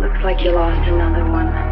Looks like you lost another one.